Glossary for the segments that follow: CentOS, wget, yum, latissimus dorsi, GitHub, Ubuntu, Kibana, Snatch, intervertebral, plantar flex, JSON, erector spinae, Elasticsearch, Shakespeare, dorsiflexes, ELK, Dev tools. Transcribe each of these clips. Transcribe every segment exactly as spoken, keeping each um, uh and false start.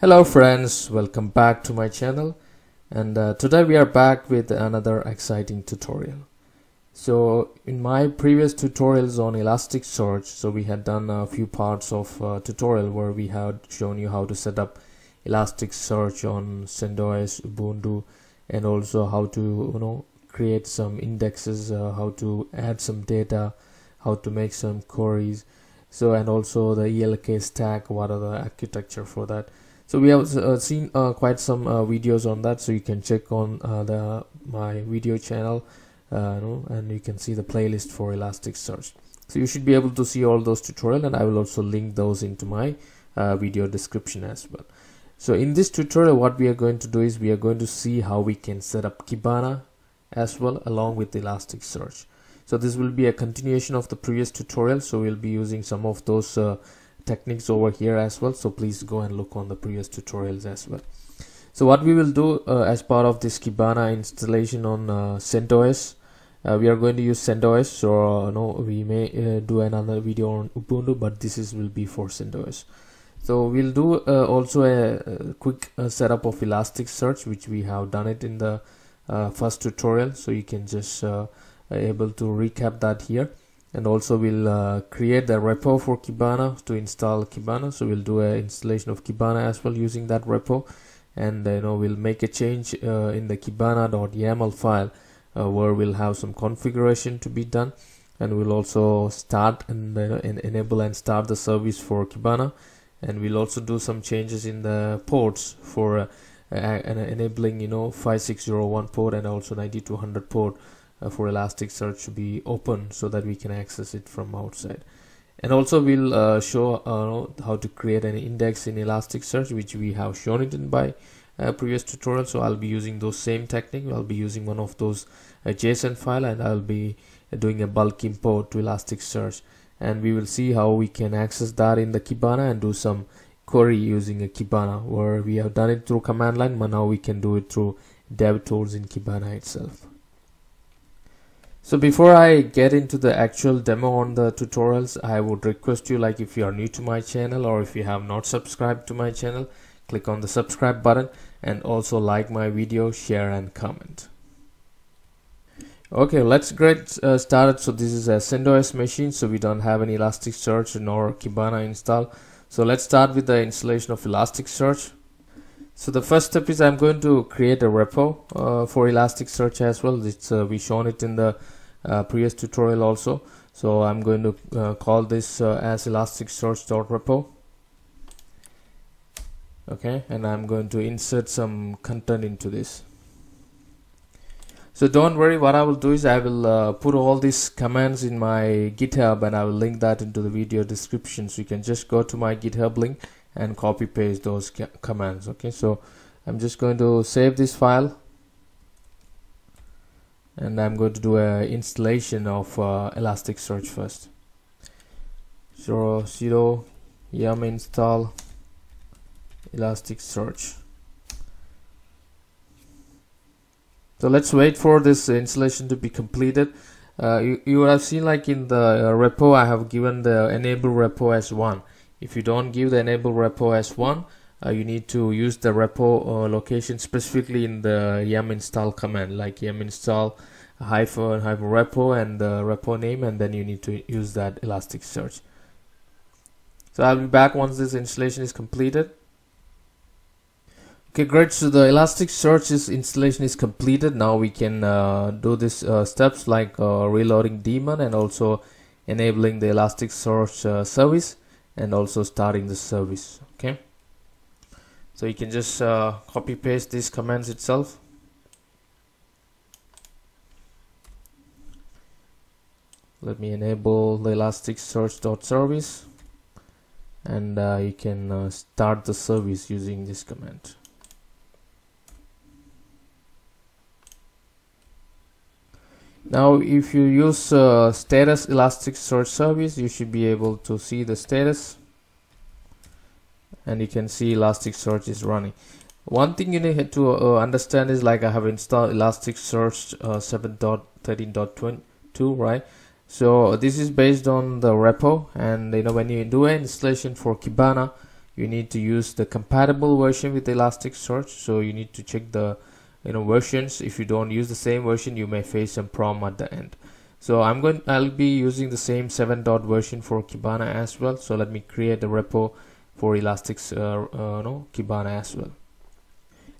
Hello friends, welcome back to my channel, and uh, today we are back with another exciting tutorial. So in my previous tutorials on Elasticsearch, so we had done a few parts of uh, tutorial where we had shown you how to set up Elasticsearch on CentOS, Ubuntu, and also how to you know create some indexes, uh, how to add some data, how to make some queries, so and also the E L K stack, what are the architecture for that. So we have uh, seen uh, quite some uh, videos on that, so you can check on uh, the my video channel, uh, and you can see the playlist for Elasticsearch. So you should be able to see all those tutorials, and I will also link those into my uh, video description as well. So in this tutorial, what we are going to do is we are going to see how we can set up Kibana as well along with Elasticsearch. So this will be a continuation of the previous tutorial, so we'll be using some of those uh, techniques over here as well, so please go and look on the previous tutorials as well. So what we will do uh, as part of this Kibana installation on uh, CentOS, uh, we are going to use CentOS, so uh, no, we may uh, do another video on Ubuntu, but this is will be for CentOS. So we'll do uh, also a, a quick uh, setup of Elasticsearch, which we have done it in the uh, first tutorial, so you can just uh, able to recap that here. And also we'll uh, create the repo for Kibana to install Kibana, so we'll do an installation of Kibana as well using that repo, and you know we'll make a change uh, in the kibana dot y m l file uh, where we'll have some configuration to be done, and we'll also start and, uh, and enable and start the service for Kibana, and we'll also do some changes in the ports for uh, uh, uh, enabling you know five six zero one port and also ninety-two hundred port Uh, for Elasticsearch to be open so that we can access it from outside. And also we'll uh, show uh, how to create an index in Elasticsearch, which we have shown it in by uh, previous tutorial, so I'll be using those same technique. I'll be using one of those uh, JSON file, and I'll be doing a bulk import to Elasticsearch, and we will see how we can access that in the Kibana and do some query using a Kibana, where we have done it through command line, but now we can do it through Dev tools in Kibana itself. So before I get into the actual demo on the tutorials, I would request you, like if you are new to my channel or if you have not subscribed to my channel, click on the subscribe button and also like my video, share and comment. Okay, let's get uh, started. So this is a CentOS machine, so we don't have any Elasticsearch nor Kibana install. So let's start with the installation of Elasticsearch. So the first step is I'm going to create a repo uh, for Elasticsearch as well. It's uh, we shown it in the Uh, previous tutorial also, so I'm going to uh, call this uh, as elasticsearch dot repo. Okay, and I'm going to insert some content into this. So don't worry, what I will do is I will uh, put all these commands in my GitHub, and I will link that into the video description, so you can just go to my GitHub link and copy paste those commands. Okay, so I'm just going to save this file, and I'm going to do a installation of uh, Elasticsearch first. So sudo yum install Elasticsearch. So let's wait for this installation to be completed. Uh, you, you have seen, like in the uh, repo, I have given the enable repo as one. If you don't give the enable repo as one, Uh, you need to use the repo uh, location specifically in the yum install command, like yum install hyphen hyphen repo and the repo name, and then you need to use that Elasticsearch. So I'll be back once this installation is completed. Okay, great. So the Elasticsearch's installation is completed. Now we can uh, do these uh, steps like uh, reloading daemon and also enabling the Elasticsearch uh, service and also starting the service. Okay. So you can just uh, copy paste these commands itself. Let me enable the Elasticsearch.service, and uh, you can uh, start the service using this command. Now if you use uh, status Elasticsearch service, you should be able to see the status, and you can see Elasticsearch is running. One thing you need to uh, understand is, like I have installed Elasticsearch uh, seven point thirteen point twenty-two, right? So this is based on the repo, and you know when you do an installation for Kibana, you need to use the compatible version with Elasticsearch. So you need to check the you know versions. If you don't use the same version, you may face some problem at the end. So I'm going I'll be using the same seven dot version for Kibana as well. So let me create a repo for Elastics uh, uh, no Kibana as well.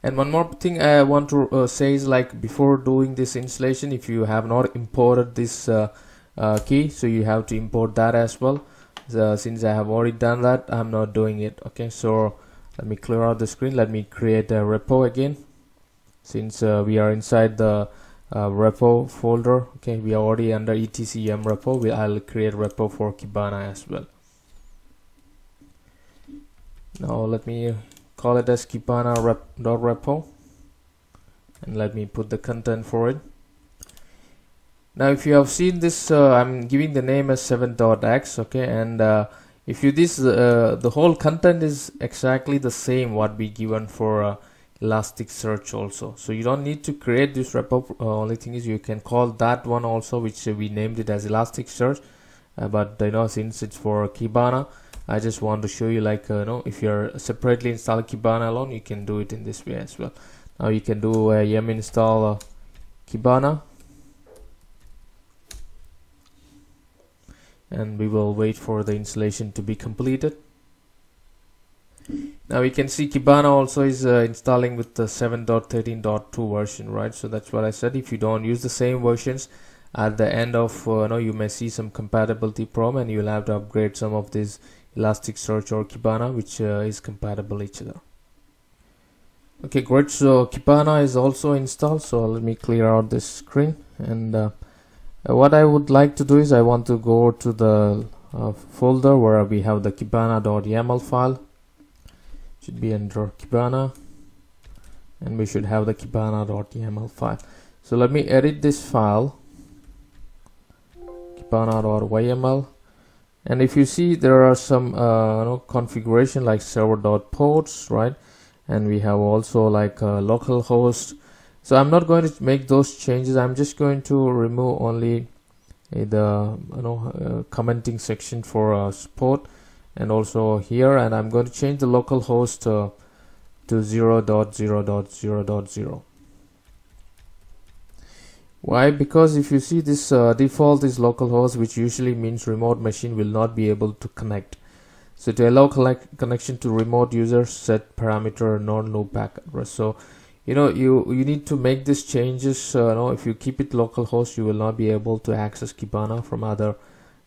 And one more thing I want to uh, say is, like, before doing this installation, if you have not imported this uh, uh, key, so you have to import that as well. So since I have already done that, I'm not doing it. Okay, so let me clear out the screen. Let me create a repo again. Since uh, we are inside the uh, repo folder, okay, we are already under etcm repo. We, I'll create repo for Kibana as well. Now let me call it as Kibana rep dot repo, and let me put the content for it. Now, if you have seen this, uh, I'm giving the name as seven dot x, okay, and uh, if you this uh, the whole content is exactly the same what we given for uh, Elasticsearch also. So you don't need to create this repo. Uh, only thing is you can call that one also, which uh, we named it as Elasticsearch, uh, but you know since it's for Kibana, I just want to show you, like, uh, you know if you're separately installed Kibana alone, you can do it in this way as well. Now you can do a yum install uh, Kibana. And we will wait for the installation to be completed. Now you can see Kibana also is uh, installing with the seven dot thirteen dot two version, right? So that's what I said. If you don't use the same versions, at the end of uh, you know you may see some compatibility problem, and you'll have to upgrade some of these Elasticsearch or Kibana, which uh, is compatible each other. Okay, great. So Kibana is also installed. So let me clear out this screen, and Uh, what I would like to do is I want to go to the uh, folder where we have the kibana dot y m l file. It should be under Kibana, and we should have the kibana dot y m l file. So let me edit this file, kibana dot y m l, and if you see there are some uh, you know, configuration like server dot ports, right, and we have also like uh, localhost. So I'm not going to make those changes. I'm just going to remove only uh, the you know uh, commenting section for uh, support, and also here, and I'm going to change the localhost uh, to zero dot zero dot zero dot zero. Why? Because if you see this uh, default is localhost, which usually means remote machine will not be able to connect. So to allow connection to remote user, set parameter non-loopback address. So you know you you need to make these changes. Uh, you know if you keep it localhost, you will not be able to access Kibana from other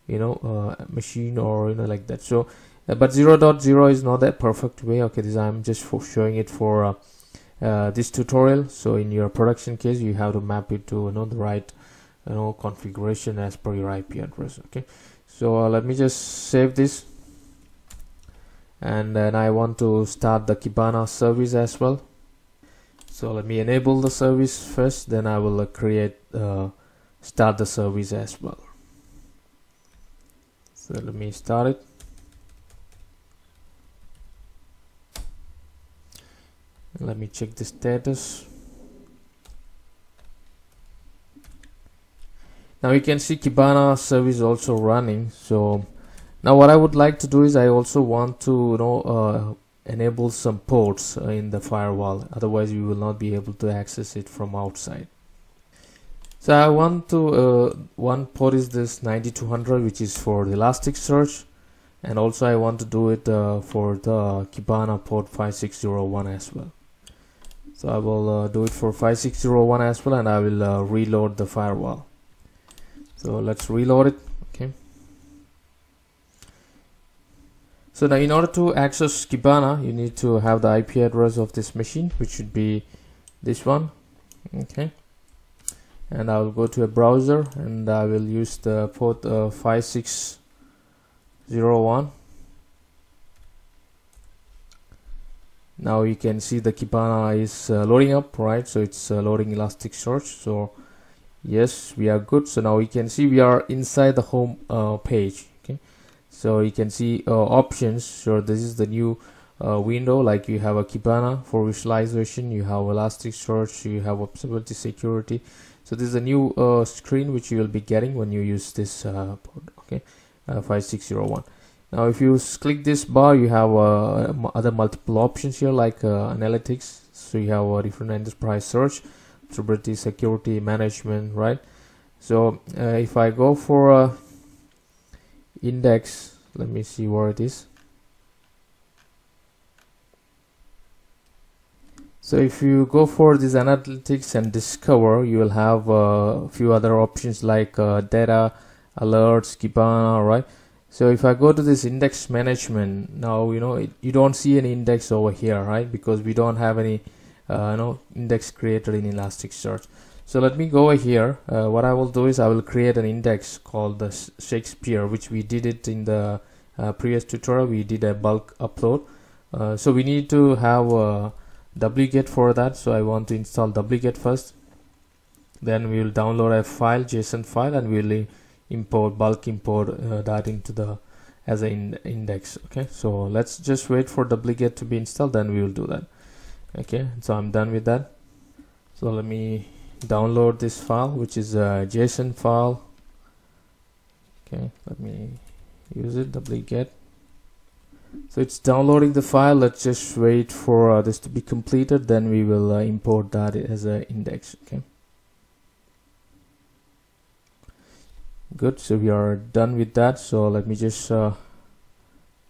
you know uh, machine or you know like that. So uh, but zero dot zero is not that perfect way. Okay, this I'm just for showing it for uh, uh, this tutorial. So in your production case, you have to map it to you know the right you know configuration as per your I P address. Okay, so uh, let me just save this, and then I want to start the Kibana service as well. So let me enable the service first, then I will uh, create uh, start the service as well. So let me start it. Let me check the status. Now you can see Kibana service also running. So now what I would like to do is I also want to you know uh, enable some ports uh, in the firewall, otherwise you will not be able to access it from outside. So I want to uh, one port is this ninety-two hundred, which is for the Elasticsearch, and also I want to do it uh, for the Kibana port five six zero one as well. So I will uh, do it for five six zero one as well, and I will uh, reload the firewall. So let's reload it. Okay. So now, in order to access Kibana, you need to have the I P address of this machine, which should be this one. Okay, and I will go to a browser, and I will use the port uh, five six zero one. Now you can see the Kibana is uh, loading up, right? So it's uh, loading Elasticsearch. So yes, we are good. So now you can see we are inside the home uh, page. Okay. So you can see uh, options. So this is the new uh, window, like you have a Kibana for visualization, you have Elasticsearch, you have observability, security. So this is a new uh, screen which you will be getting when you use this uh, port, okay, uh, five six zero one. Now if you click this bar, you have uh, other multiple options here, like uh, analytics. So you have a different enterprise search, security, security management, right? So uh, if I go for uh, index, let me see where it is. So if you go for this analytics and discover, you will have a uh, few other options like uh, data, alerts, Kibana, right? So if I go to this index management, now you know it, you don't see any index over here, right? Because we don't have any uh, you know index created in Elasticsearch. So let me go over here. Uh, what I will do is I will create an index called the Shakespeare, which we did it in the uh, previous tutorial. We did a bulk upload. Uh, so we need to have a W G E T for that. So I want to install W G E T first. Then we will download a file, JSON file, and we'll import bulk import uh, that into the as an in index. Okay, so let's just wait for W G E T to be installed, then we will do that. Okay, so I'm done with that. So let me download this file, which is a JSON file. Okay, let me use it, W G E T. So it's downloading the file. Let's just wait for uh, this to be completed, then we will uh, import that as an index. Okay, good. So we are done with that. So let me just uh,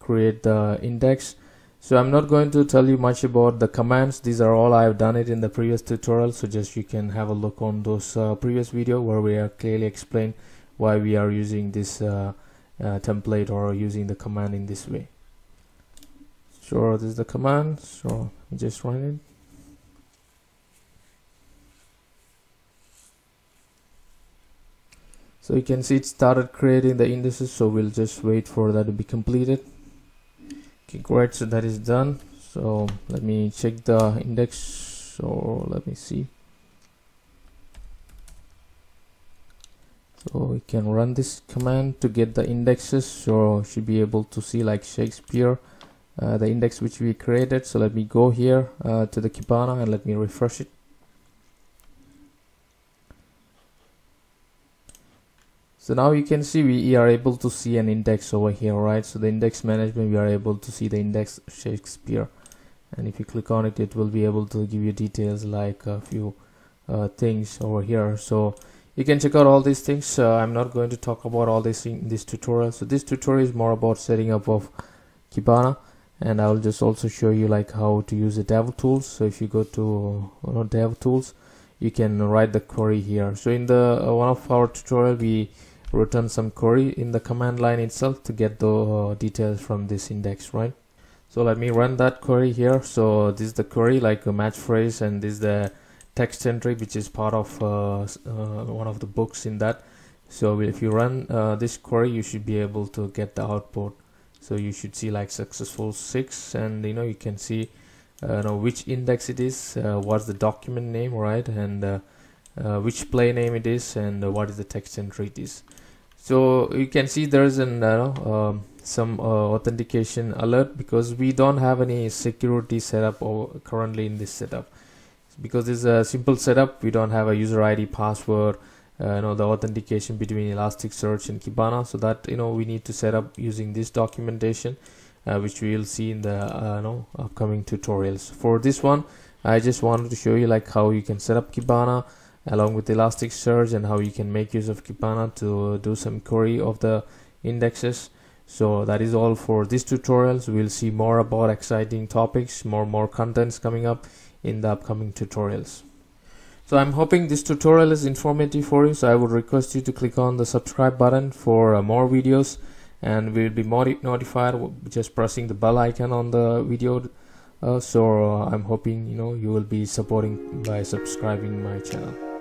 create the index. So I'm not going to tell you much about the commands. These are all I have done it in the previous tutorial, so just you can have a look on those uh, previous video where we are clearly explained why we are using this uh, uh, template or using the command in this way. Sure, this is the command. So just run it. So you can see it started creating the indices, so we'll just wait for that to be completed. Okay, great. So that is done. So let me check the index. So let me see. So we can run this command to get the indexes. So should be able to see like Shakespeare, uh, the index which we created. So let me go here uh, to the Kibana and let me refresh it. So now you can see we are able to see an index over here, right? So the index management, we are able to see the index Shakespeare, and if you click on it, it will be able to give you details like a few uh, things over here. So you can check out all these things. uh, I'm not going to talk about all this in this tutorial. So this tutorial is more about setting up of Kibana, and I will just also show you like how to use the Dev tools. So if you go to uh, Dev tools, you can write the query here. So in the uh, one of our tutorial, we return some query in the command line itself to get the uh, details from this index, right? So let me run that query here. So this is the query, like a match phrase, and this is the text entry, which is part of uh, uh, one of the books in that. So if you run uh, this query, you should be able to get the output. So you should see like successful six, and you know you can see uh, you know which index it is, uh, what's the document name, right? And uh, uh, which play name it is, and uh, what is the text entry it is. So you can see there is an uh, um, some uh, authentication alert, because we don't have any security setup or currently in this setup, because this is a simple setup. We don't have a user I D, password, uh, you know the authentication between Elasticsearch and Kibana. So that you know we need to set up using this documentation, uh, which we will see in the uh, you know upcoming tutorials. For this one, I just wanted to show you like how you can set up Kibana along with Elasticsearch, and how you can make use of Kibana to do some query of the indexes. So that is all for this tutorial. So we'll see more about exciting topics, more more contents coming up in the upcoming tutorials. So I'm hoping this tutorial is informative for you. So I would request you to click on the subscribe button for uh, more videos, and we'll be more notified just pressing the bell icon on the video. Uh, so uh, I'm hoping you know you will be supporting by subscribing my channel.